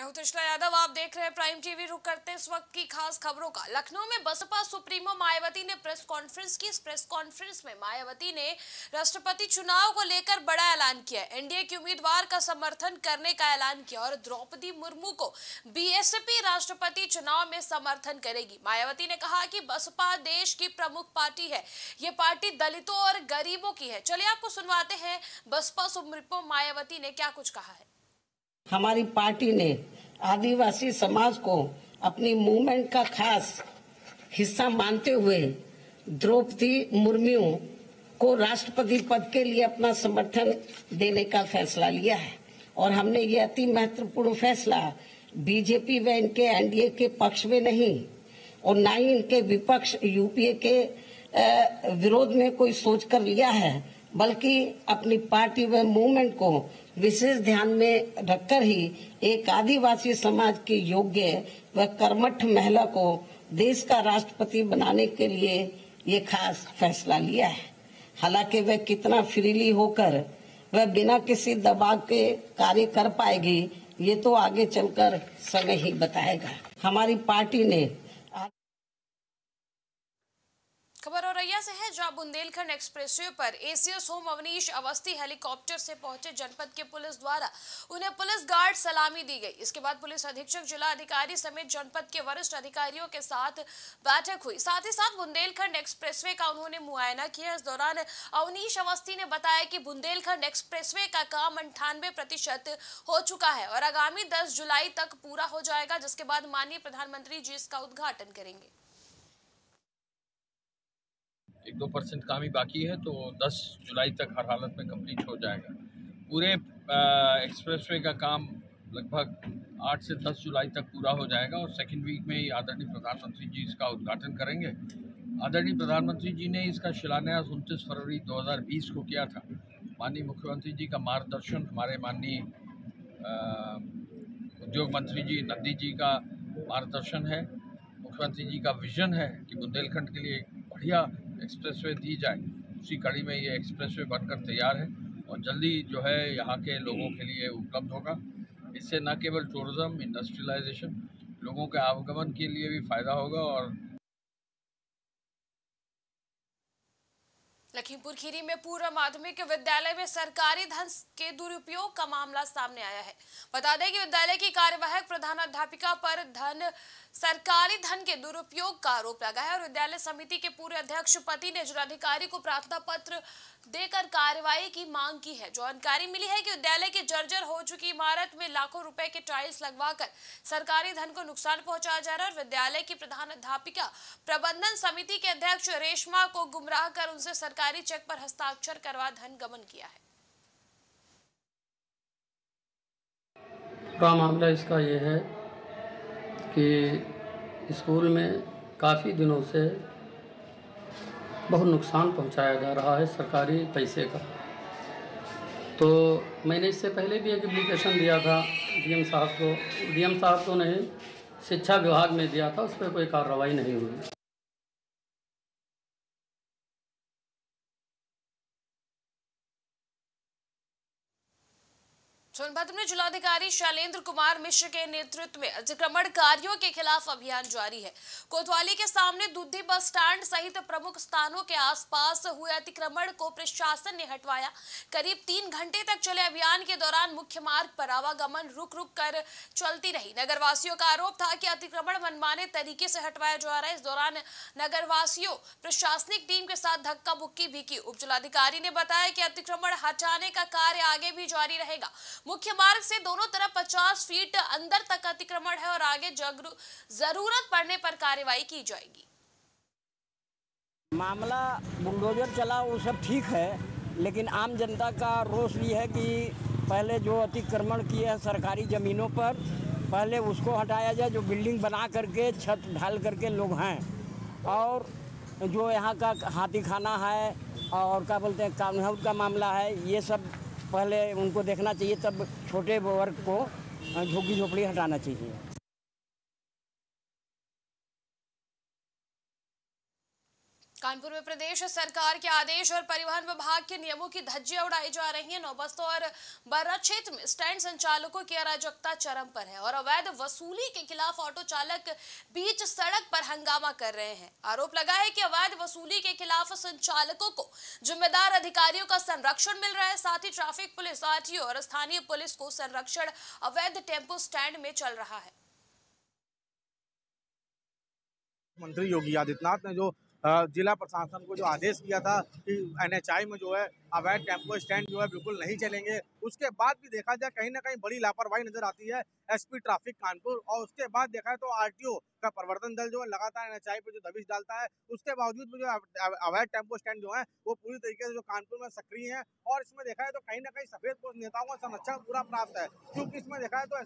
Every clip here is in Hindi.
मैं हूं त्रिशला यादव, आप देख रहे हैं प्राइम टीवी। रुक करते इस वक्त की खास खबरों का। लखनऊ में बसपा सुप्रीमो मायावती ने प्रेस कॉन्फ्रेंस की। इस प्रेस कॉन्फ्रेंस में मायावती ने राष्ट्रपति चुनाव को लेकर बड़ा ऐलान किया, एनडीए के उम्मीदवार का समर्थन करने का ऐलान किया और द्रौपदी मुर्मू को बीएसपी राष्ट्रपति चुनाव में समर्थन करेगी। मायावती ने कहा कि बसपा देश की प्रमुख पार्टी है, ये पार्टी दलितों और गरीबों की है। चलिए आपको सुनवाते हैं बसपा सुप्रीमो मायावती ने क्या कुछ कहा है। हमारी पार्टी ने आदिवासी समाज को अपनी मूवमेंट का खास हिस्सा मानते हुए द्रौपदी मुर्मू को राष्ट्रपति पद के लिए अपना समर्थन देने का फैसला लिया है और हमने ये अति महत्वपूर्ण फैसला बीजेपी व इनके एनडीए के पक्ष में नहीं और ना ही इनके विपक्ष यूपीए के विरोध में कोई सोच कर लिया है, बल्कि अपनी पार्टी व मूवमेंट को विशेष ध्यान में रखकर ही एक आदिवासी समाज की योग्य व कर्मठ महिला को देश का राष्ट्रपति बनाने के लिए ये खास फैसला लिया है। हालांकि वह कितना फ्रीली होकर वह बिना किसी दबाव के कार्य कर पाएगी ये तो आगे चलकर समय ही बताएगा। हमारी पार्टी ने खबर औरैया से है जहां बुंदेलखंड एक्सप्रेसवे पर ACS home Awanish Awasthi helicopter से पहुंचे। जनपद के पुलिस द्वारा उन्हें पुलिस गार्ड सलामी दी गई। इसके बाद पुलिस अधीक्षक, जिला अधिकारी समेत जनपद के वरिष्ठ अधिकारियों के साथ बैठक हुई। साथ ही साथ बुंदेलखंड एक्सप्रेसवे का उन्होंने मुआयना किया। इस दौरान अवनीश अवस्थी ने बताया कि बुंदेलखंड एक्सप्रेसवे का काम 98% हो चुका है और आगामी 10 जुलाई तक पूरा हो जाएगा, जिसके बाद माननीय प्रधानमंत्री जी इसका उद्घाटन करेंगे। 1-2% काम ही बाकी है तो 10 जुलाई तक हर हालत में कंप्लीट हो जाएगा। पूरे एक्सप्रेसवे का काम लगभग 8 से 10 जुलाई तक पूरा हो जाएगा और सेकंड वीक में ही आदरणीय प्रधानमंत्री जी इसका उद्घाटन करेंगे। आदरणीय प्रधानमंत्री जी ने इसका शिलान्यास 29 फरवरी 2020 को किया था। माननीय मुख्यमंत्री जी का मार्गदर्शन, हमारे माननीय उद्योग मंत्री जी नड्डी जी का मार्गदर्शन है, मुख्यमंत्री जी का विजन है कि बुंदेलखंड के लिए बढ़िया एक्सप्रेसवे दी जाए। उसी कड़ी में ये एक्सप्रेसवे बनकर तैयार है और जल्दी जो है यहाँ के लोगों के लिए उपलब्ध होगा। इससे न केवल टूरिज्म, इंडस्ट्रियलाइजेशन, लोगों के आवागमन के लिए भी फायदा होगा। और लखीमपुर खीरी में पूर्व माध्यमिक विद्यालय में सरकारी धन के दुरुपयोग का मामला सामने आया है। बता दें कि विद्यालय की कार्यवाहक प्रधानाध्यापिका पर सरकारी धन के दुरुपयोग का आरोप लगा है और विद्यालय समिति के पूर्व अध्यक्ष पति ने जिलाधिकारी को प्रार्थना पत्र देकर कार्रवाई की मांग की है। जानकारी मिली है कि विद्यालय की जर्जर हो चुकी इमारत में लाखों रुपए के टाइल्स लगवाकर सरकारी धन को नुकसान पहुंचाया जा रहा है और विद्यालय की प्रधानाध्यापिका प्रबंधन समिति के अध्यक्ष रेशमा को गुमराह कर उनसे सरकारी चेक पर हस्ताक्षर करवा धन गमन किया है। पूरा मामला इसका यह है कि स्कूल में काफ़ी दिनों से बहुत नुकसान पहुंचाया जा रहा है सरकारी पैसे का। तो मैंने इससे पहले भी एक एप्लीकेशन दिया था डीएम साहब को नहीं, शिक्षा विभाग में दिया था, उस पर कोई कार्रवाई नहीं हुई। सोनभद्र में जिलाधिकारी शैलेन्द्र कुमार मिश्र के नेतृत्व में अतिक्रमणकारियों के खिलाफ अभियान जारी है। कोतवाली के सामने दुधी बस स्टैंड सहित प्रमुख स्थानों के आसपास हुए अतिक्रमण को प्रशासन ने हटवाया। करीब 3 घंटे तक चले अभियान के दौरान मुख्य मार्ग पर आवागमन रुक कर चलती रही। नगरवासियों का आरोप था कि अतिक्रमण मनमाने तरीके से हटवाया जा रहा है। इस दौरान नगरवासियों प्रशासनिक टीम के साथ धक्का मुक्की भी की। उप जिलाधिकारी ने बताया कि अतिक्रमण हटाने का कार्य आगे भी जारी रहेगा। मुख्य मार्ग से दोनों तरफ 50 फीट अंदर तक अतिक्रमण है और आगे जरूरत पड़ने पर कार्रवाई की जाएगी। मामला बुलडोजर चला वो सब ठीक है, लेकिन आम जनता का रोष ये है कि पहले जो अतिक्रमण किया है सरकारी जमीनों पर, पहले उसको हटाया जाए। जो बिल्डिंग बना करके छत ढाल करके लोग हैं और जो यहाँ का हाथी खाना है और क्या बोलते हैं कान्हाउद का मामला है, ये सब पहले उनको देखना चाहिए, तब छोटे वर्ग को झुग्गी झोपड़ी हटाना चाहिए। कानपुर में प्रदेश सरकार के आदेश और परिवहन विभाग के नियमों की धज्जियां उड़ाई जा रही हैं। नौबस्तों और बर्रा क्षेत्र में स्टैंड संचालकों की अराजकता चरम पर है और अवैध वसूली के खिलाफ ऑटो चालक बीच सड़क पर हंगामा कर रहे हैं। आरोप लगा है कि अवैध वसूली के खिलाफ संचालकों को जिम्मेदार अधिकारियों का संरक्षण मिल रहा है, साथ ही ट्रैफिक पुलिस, आरटीओ और स्थानीय पुलिस को संरक्षण अवैध टेम्पो स्टैंड में चल रहा है। मंत्री योगी आदित्यनाथ ने जो जिला प्रशासन को जो आदेश दिया था कि एनएचआई में जो है अवैध टेम्पो स्टैंड जो है बिल्कुल नहीं चलेंगे, उसके बाद भी देखा जाए कहीं ना कहीं बड़ी लापरवाही नजर आती है एसपी ट्रैफिक कानपुर, और उसके बाद देखा है तो आरटीओ का परिवर्तन दल जो है लगातार एनएचआई पे जो दबिश डालता है, उसके बावजूद भी जो अवैध टेम्पो स्टैंड जो है वो पूरी तरीके से जो कानपुर में सक्रिय है। और इसमें देखा है तो कहीं ना कहीं सफेद नेताओं का संरक्षण पूरा प्राप्त है, क्योंकि इसमें देखा है तो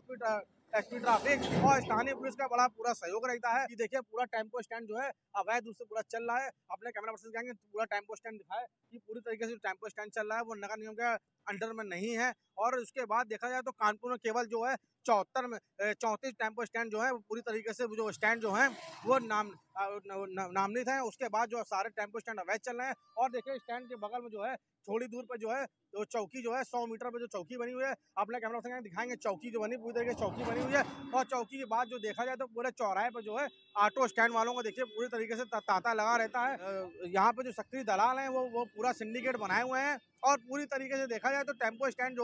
एसपी ट्रैफिक और स्थानीय पुलिस का बड़ा पूरा सहयोग रहता है। कि देखिए पूरा टेम्पो स्टैंड जो है अवैध रूप से पूरा चल रहा है। अपने कैमरा पर्सन कहेंगे पूरा टेम्पो स्टैंड दिखाए कि पूरी तरीके से टेम्पो स्टैंड चल रहा है वो नगर निगम के अंडर में नहीं है। और उसके बाद देखा जाए तो कानपुर में केवल जो है 34 टेम्पो स्टैंड जो है पूरी तरीके से जो स्टैंड जो है वो नामनित है। उसके बाद जो सारे टेम्पो स्टैंड अवैध चल रहे हैं। और देखिए स्टैंड के बगल में जो है थोड़ी दूर पर जो है जो चौकी जो है 100 मीटर पर जो चौकी बनी हुई है, अपने कैमरा से दिखाएंगे चौकी जो बनी पूरी तरीके से चौकी बनी हुई है। और चौकी के बाद जो देखा जाए तो पूरे चौराहे पर जो है ऑटो स्टैंड वालों को देखिए पूरी तरीके से तांता लगा रहता है। यहाँ पे जो सक्रिय दलाल हैं वो पूरा सिंडिकेट बनाए हुए हैं और पूरी तरीके से देखा जाए तो टेम्पो स्टैंड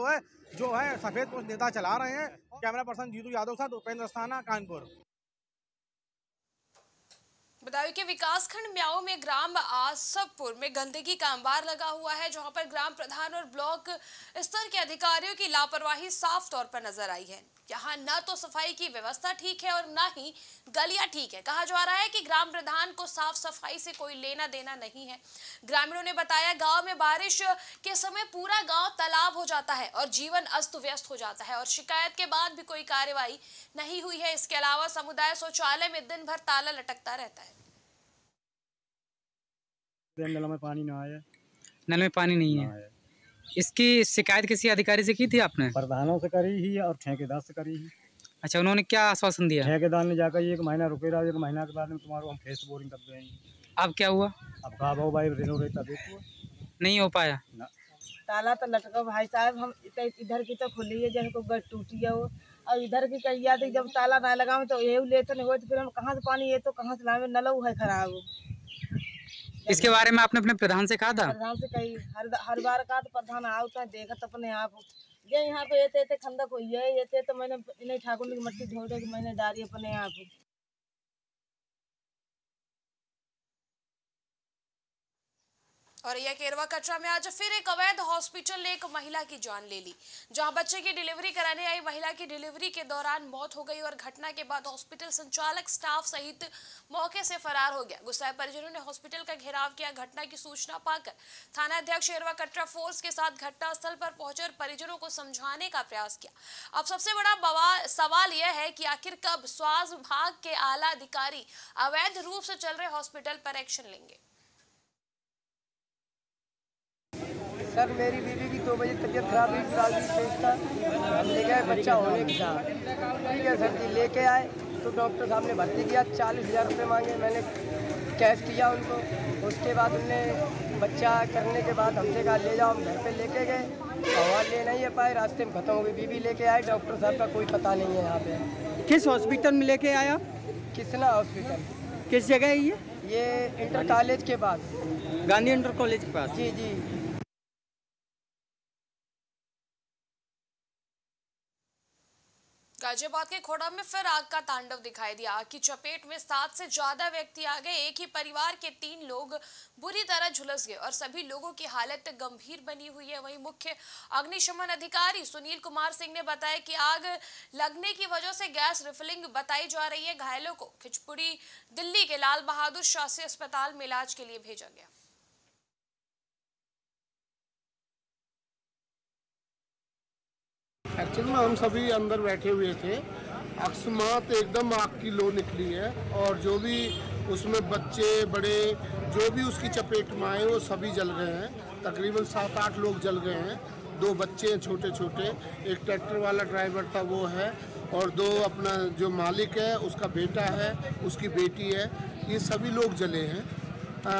जो है सफेद कुछ नेता चला रहे हैं। कैमरा पर्सन जीतू यादव साथ उपेंद्र स्थाना कानपुर। बदायूं के विकासखंड म्याऊ में ग्राम आसफपुर में गंदगी का अंबार लगा हुआ है, जहां पर ग्राम प्रधान और ब्लॉक स्तर के अधिकारियों की लापरवाही साफ तौर पर नजर आई है। यहाँ न तो सफाई की व्यवस्था ठीक है और न ही गलियां ठीक है। कहा जा रहा है कि ग्राम प्रधान को साफ सफाई से कोई लेना देना नहीं है। ग्रामीणों ने बताया गांव में बारिश के समय पूरा गांव तालाब हो जाता है और जीवन अस्त व्यस्त हो जाता है और शिकायत के बाद भी कोई कार्यवाही नहीं हुई है। इसके अलावा समुदाय शौचालय में दिन भर ताला लटकता रहता है। नल में पानी ना आया, नल में पानी नहीं है। इसकी शिकायत किसी अधिकारी से की थी आपने? प्रधानों से करी ही और ठेकेदार से करी ही। अच्छा, उन्होंने क्या आश्वासन दिया? ठेकेदार ने जाकर 1 महीना रुके रहा, 1 महीना के बाद में तुम्हारा हम फेस बोरिंग कर देंगे। अब क्या हुआ? अब कहा भाव भाई नहीं हो पाया, ताला तो लटका भाई साहब। हम इधर की तो खुली है जब गट टूटी है वो, और इधर की कहिया थी जब ताला ना लगाओ तो ये लेते नहीं हो तो फिर हम कहाँ से पानी ये तो कहाँ से लावे, नलऊ है खराब। इसके बारे में आपने अपने प्रधान से कहा था? प्रधान से कही हर बार कहा तो प्रधान आता है देखा तो अपने आप ये यहाँ पे ये खंडक हुई है ये तो मैंने इन्हें ठाकुर की मट्टी धो दे मैंने डाली अपने आप। औरैया के इरवा कटरा में आज फिर एक अवैध हॉस्पिटल ने एक महिला की जान ले ली, जहां बच्चे की डिलीवरी कराने आई महिला की डिलीवरी के दौरान मौत हो गई और घटना के बाद हॉस्पिटल संचालक, स्टाफ सहित मौके से फरार हो गया। गुस्साए परिजनों ने हॉस्पिटल का घेराव किया। घटना की सूचना पाकर थाना अध्यक्ष इरवा कटरा फोर्स के साथ घटनास्थल पर पहुंचे और परिजनों को समझाने का प्रयास किया। अब सबसे बड़ा सवाल यह है कि आखिर कब स्वास्थ्य विभाग के आला अधिकारी अवैध रूप से चल रहे हॉस्पिटल पर एक्शन लेंगे। सर मेरी बीवी की 2 बजे तबीयत खराब हुई, कुरावली पेश था, ले गए बच्चा होने के साथ। ठीक है सर जी, लेके आए तो डॉक्टर साहब ने भर्ती किया, 40,000 रुपये मांगे, मैंने कैश किया उनको। उसके बाद उनने बच्चा करने के बाद हमसे कहा ले जाओ, हम घर पे लेके गए और ले नहीं पाए, रास्ते में ख़त्म हो गई। बीवी लेके आए, डॉक्टर साहब का कोई पता नहीं है। यहाँ पर किस हॉस्पिटल में लेके आए आप? किसना हॉस्पिटल किस जगह है ये? इंटर कॉलेज के पास, गांधी इंटर कॉलेज के पास। जी जी। गाजियाबाद के खोड़ा में फिर आग का तांडव दिखाई दिया। आग की चपेट में 7 से ज्यादा व्यक्ति आ गए। एक ही परिवार के 3 लोग बुरी तरह झुलस गए और सभी लोगों की हालत गंभीर बनी हुई है। वहीं मुख्य अग्निशमन अधिकारी सुनील कुमार सिंह ने बताया कि आग लगने की वजह से गैस रिफिलिंग बताई जा रही है। घायलों को खिचपुड़ी दिल्ली के लाल बहादुर शास्त्री अस्पताल में इलाज के लिए भेजा गया। एक्चुअल में हम सभी अंदर बैठे हुए थे, अकस्मात एकदम आग की लौ निकली है और जो भी उसमें बच्चे बड़े जो भी उसकी चपेट में आए वो सभी जल गए हैं। तकरीबन 7-8 लोग जल गए हैं। 2 बच्चे हैं छोटे छोटे, एक ट्रैक्टर वाला ड्राइवर था वो है, और 2 अपना जो मालिक है उसका बेटा है, उसकी बेटी है, ये सभी लोग जले हैं।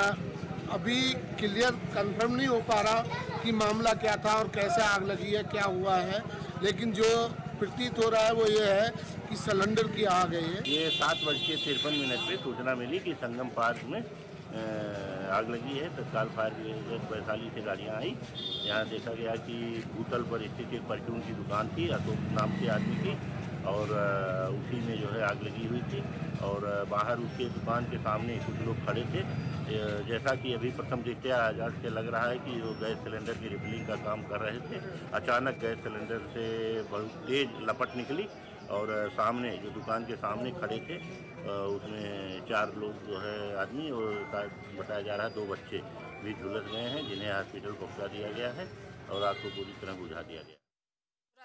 अभी क्लियर कंफर्म नहीं हो पा रहा कि मामला क्या था और कैसे आग लगी है, क्या हुआ है, लेकिन जो प्रतीत हो रहा है वो ये है कि सिलेंडर की आग है। ये 7:53 पे सूचना मिली कि संगम पार्क में आग लगी है। तत्काल फायर ब्रिगेड वैशाली से गाड़ियाँ आई। यहाँ देखा गया कि भूतल पर स्थित एक परचून की दुकान थी, अशोक नाम के आदमी की, और उसी में जो है आग लगी हुई थी। और बाहर उसके दुकान के सामने कुछ लोग खड़े थे। जैसा कि अभी प्रथम देखते आजाद से लग रहा है कि वो गैस सिलेंडर की रिफिलिंग का काम कर रहे थे। अचानक गैस सिलेंडर से बहुत तेज़ लपट निकली और सामने जो दुकान के सामने खड़े थे उसमें 4 लोग जो है आदमी और बताया जा रहा है 2 बच्चे भी झुलस गए हैं, जिन्हें हॉस्पिटल पहुँचा दिया गया है और आग को पूरी तरह बुझा दिया गया।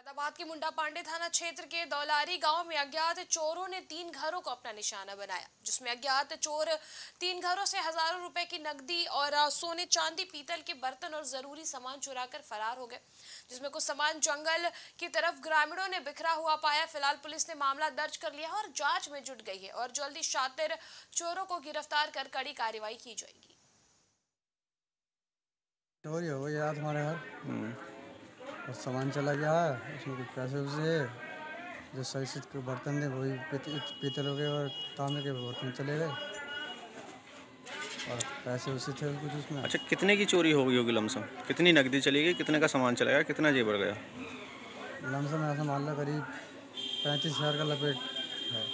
अटाबाद के मुंडा पांडे थाना क्षेत्र के दौलारी गांव में अज्ञात चोरों ने 3 घरों को अपना निशाना बनाया, जिसमें अज्ञात चोर 3 घरों से हजारों रुपए की नकदी और सोने चांदी पीतल के बर्तन और जरूरी सामान चुराकर फरार हो गए, जिसमें कुछ सामान जंगल की तरफ ग्रामीणों ने बिखरा हुआ पाया। फिलहाल पुलिस ने मामला दर्ज कर लिया और जाँच में जुट गई है और जल्दी शातिर चोरों को गिरफ्तार कर कड़ी कार्रवाई की जाएगी। चोरी हो गई आज हमारे घर और सामान चला गया है, उसमें कुछ पैसे उसे जो सही से बर्तन थे वही पीतल हो गए और तांबे के बर्तन चले गए और पैसे उसे थे कुछ उसमें। अच्छा, कितने की चोरी हो गई होगी लमसम? कितनी नकदी चली गई, कितने का सामान चला गया, कितना जेबर गया? लमसम ऐसा मान लो करीब 35,000 का लपेट है।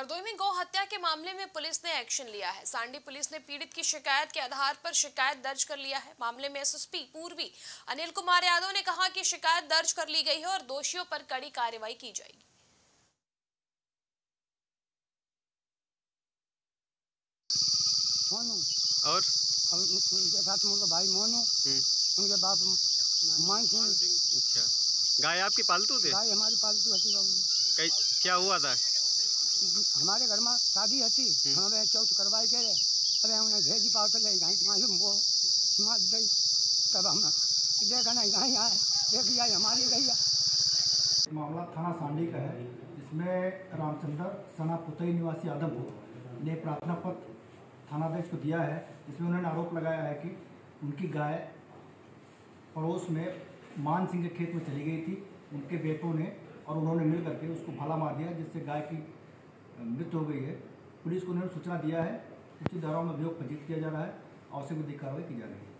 अर्दोई में गौ हत्या के मामले में पुलिस ने एक्शन लिया है। सांडी पुलिस ने पीड़ित की शिकायत के आधार पर शिकायत दर्ज कर लिया है। मामले में एसएसपी पूर्वी अनिल कुमार यादव ने कहा कि शिकायत दर्ज कर ली गई है और दोषियों पर कड़ी कार्रवाई की जाएगी। और उनके साथ भाई मोनू, उनके बाप मान सिंह। अच्छा, गाय आपकी पालतू थे? गाय हमारी पालतू थी। क्या हुआ था? हमारे घर में शादी हती, हमें चौथ करवाई के रहे, अरे हमने भेजी पावटल है गाय मालूम वो समाज गई, तब हम देखा नहीं गाय आए, देख लिया हमारी गई। मामला थाना सांडी का है, इसमें रामचंद्र सना पुतई निवासी आदमपुर ने प्रार्थना पत्र थानाध्यक्ष को दिया है। इसमें उन्होंने आरोप लगाया है कि उनकी गाय पड़ोस में मान सिंह के खेत में चली गई थी, उनके बेटों ने और उन्होंने मिल करके उसको भाला मार दिया, जिससे गाय की मृत्यु हो गई है। पुलिस को उन्होंने सूचना दिया है, उचित धाराओं में अभियोग पंजीकृत किया जा रहा है, आवश्यक विधिक कार्रवाई की जा रही है।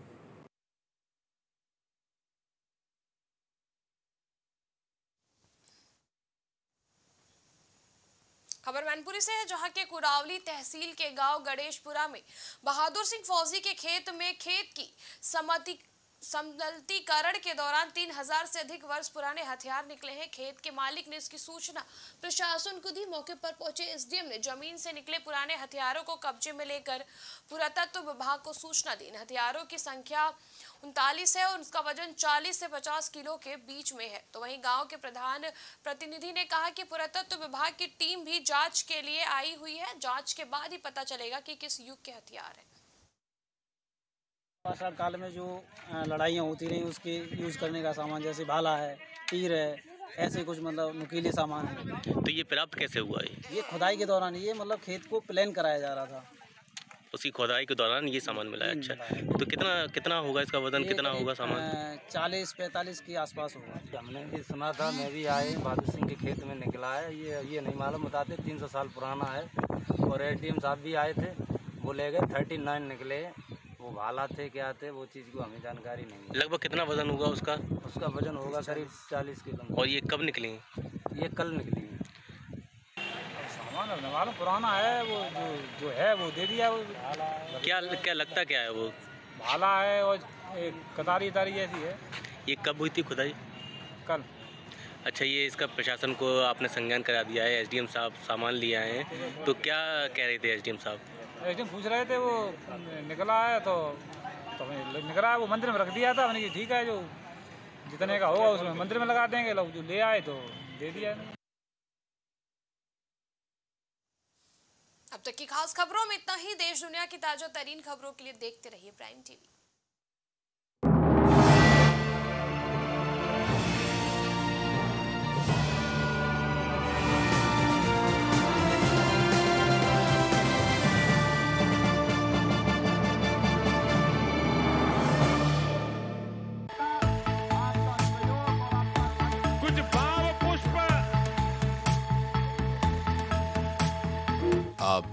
खबर मैनपुरी से है, जहां के कुरावली तहसील के गांव गणेशपुरा में बहादुर सिंह फौजी के खेत में खेत की समतलीकरण के दौरान 3000 से अधिक वर्ष पुराने हथियार निकले हैं। खेत के मालिक ने इसकी सूचना प्रशासन को दी। मौके पर पहुंचे एसडीएम ने जमीन से निकले पुराने हथियारों को कब्जे में लेकर पुरातत्व विभाग को सूचना दी। हथियारों की संख्या 39 है और उसका वजन 40 से 50 किलो के बीच में है। तो वहीं गाँव के प्रधान प्रतिनिधि ने कहा कि पुरातत्व विभाग की टीम भी जाँच के लिए आई हुई है, जाँच के बाद ही पता चलेगा कि किस युग के हथियार है। पाषाण काल में जो लड़ाइयाँ होती रहीं उसके यूज़ करने का सामान जैसे भाला है, तीर है, ऐसे कुछ मतलब नुकीले सामान है। तो ये प्राप्त कैसे हुआ है? ये खुदाई के दौरान, ये मतलब खेत को प्लान कराया जा रहा था, उसी खुदाई के दौरान ये सामान मिला है। अच्छा, तो कितना होगा इसका वजन, कितना होगा सामान? 40-45 के आसपास होगा। हमने भी सुना था, मैं भी आए, बहादुर सिंह के खेत में निकला है ये नहीं मालूम बताते 300 साल पुराना है। और एसडीएम साहब भी आए थे, वो ले गए 39 निकले, वो भाला थे क्या थे वो चीज़ को हमें जानकारी नहीं। लगभग कितना वजन होगा उसका? उसका वजन होगा करीब 40 किलो। और ये कब निकली? ये कल निकली है। सामान हमारा पुराना है, वो जो है वो दे दिया। वो क्या लगता क्या है? वो भाला है और कतारी जैसी है। ये कब हुई थी खुदाई? कल। अच्छा, ये इसका प्रशासन को आपने संज्ञान करा दिया है, एसडीएम साहब सामान लिए आए हैं, तो क्या कह रहे थे एसडीएम साहब? एसडीएम पूछ रहे थे वो निकला है तो निकला है, वो मंदिर में रख दिया था हमने कि ठीक है जो जितने का होगा उसमें मंदिर में लगा देंगे, लोग जो ले आए तो दे दिया। अब तक की खास खबरों में इतना ही। देश दुनिया की ताजा तरीन खबरों के लिए देखते रहिए प्राइम टीवी। आप